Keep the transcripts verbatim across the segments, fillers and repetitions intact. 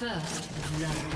First love. You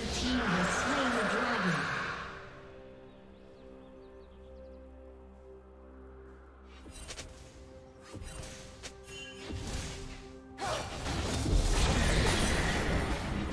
Red team has slain the dragon. Team's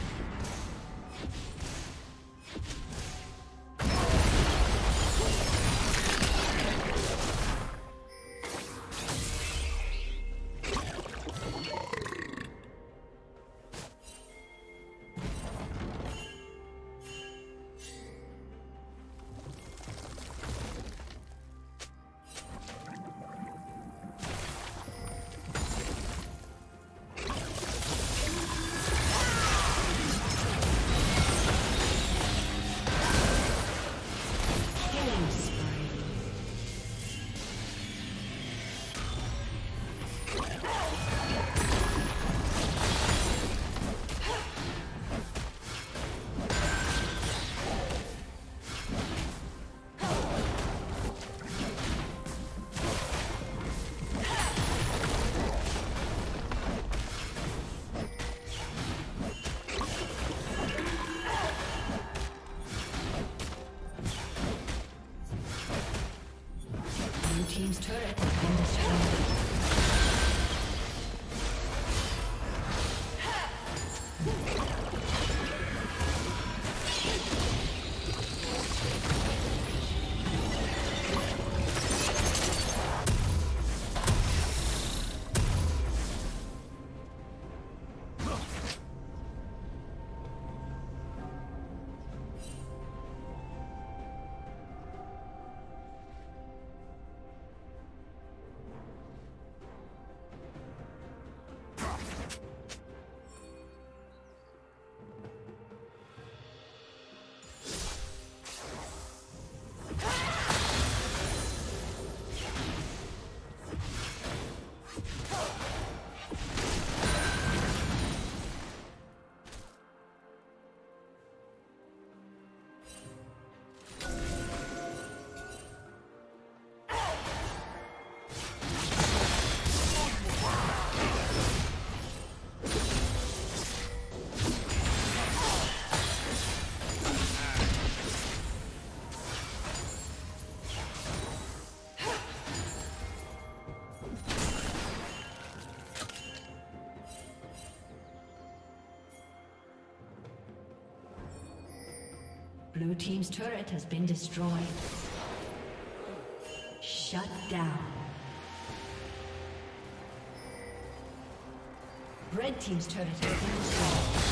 turret has been destroyed. Blue team's turret has been destroyed. Shut down. Red team's turret has been destroyed.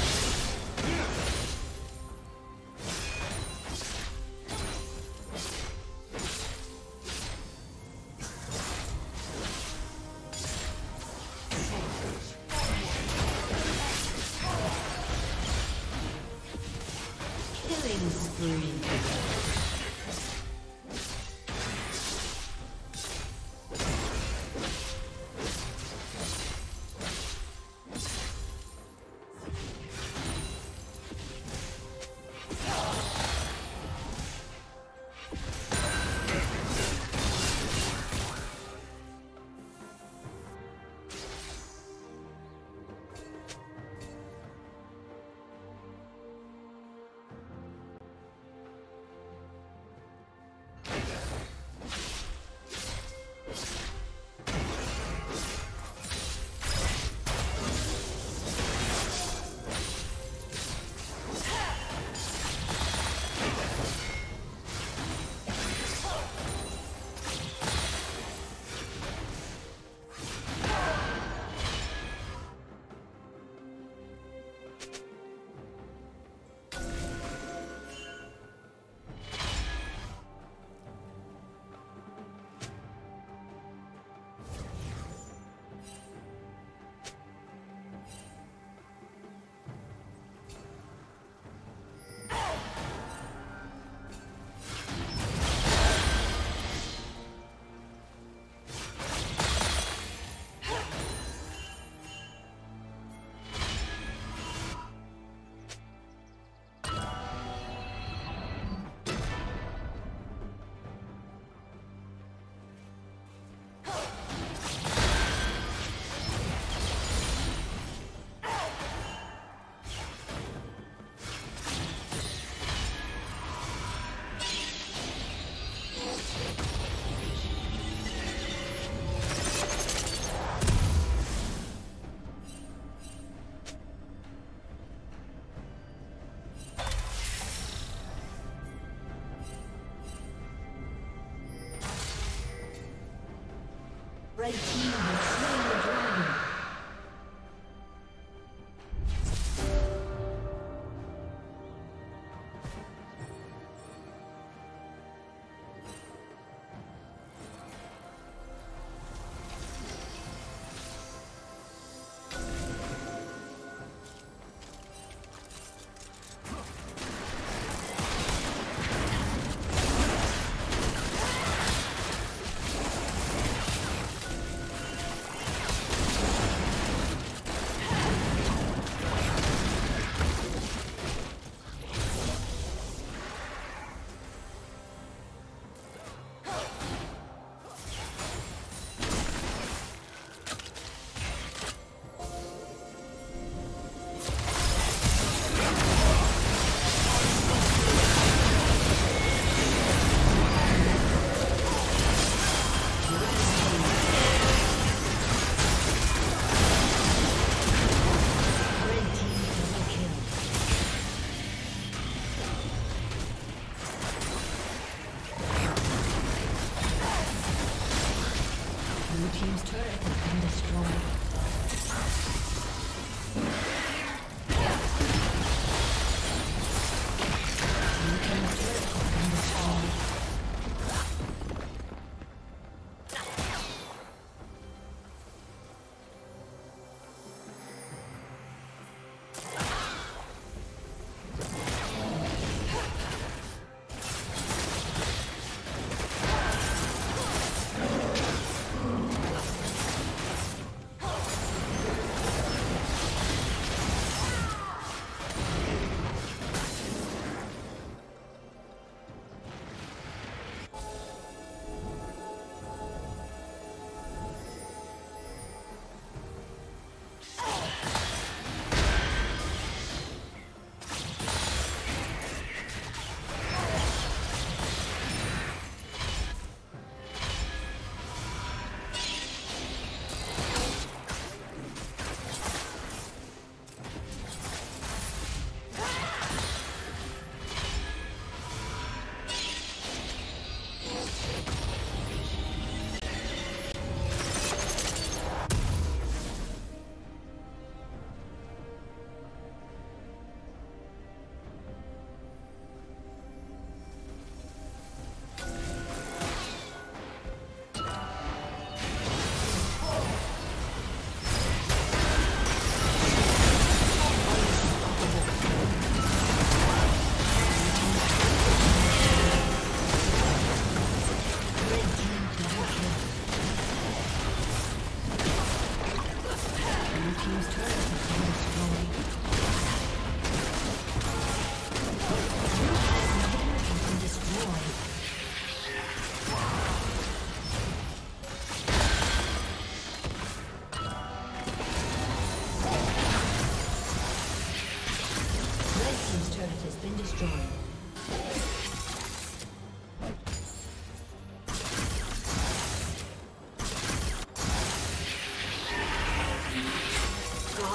Red team has slain the dragon.